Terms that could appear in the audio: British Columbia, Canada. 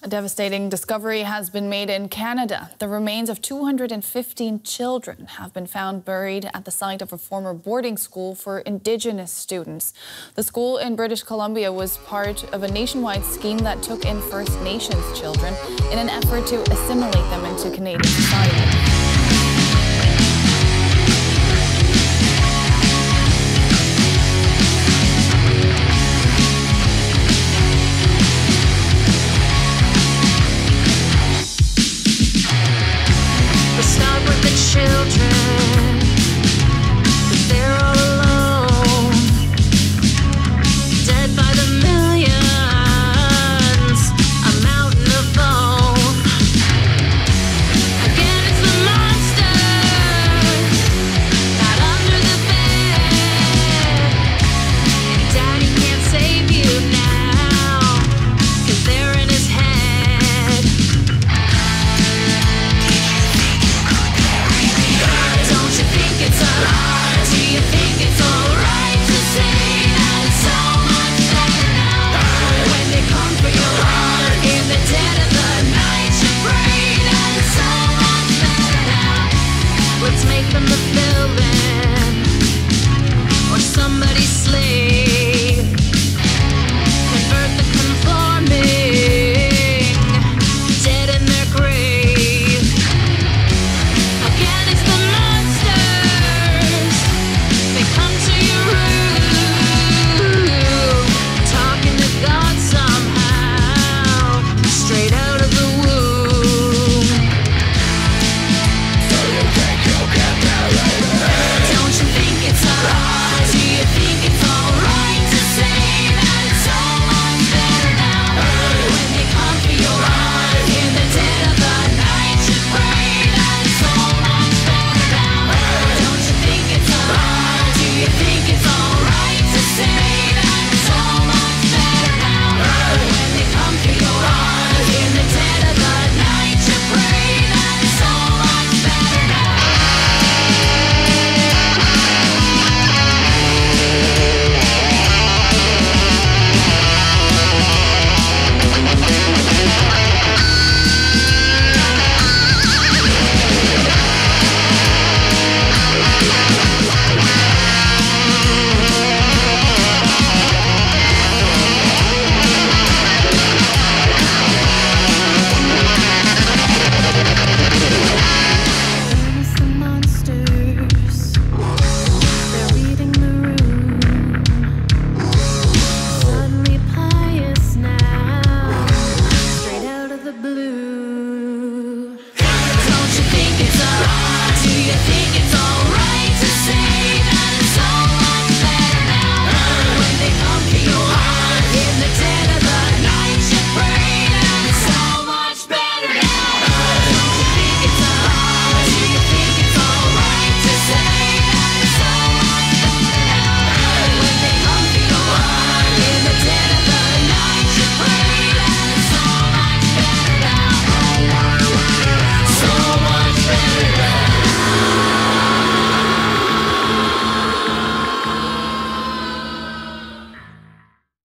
A devastating discovery has been made in Canada. The remains of 215 children have been found buried at the site of a former boarding school for Indigenous students. The school in British Columbia was part of a nationwide scheme that took in First Nations children in an effort to assimilate them into Canadian society.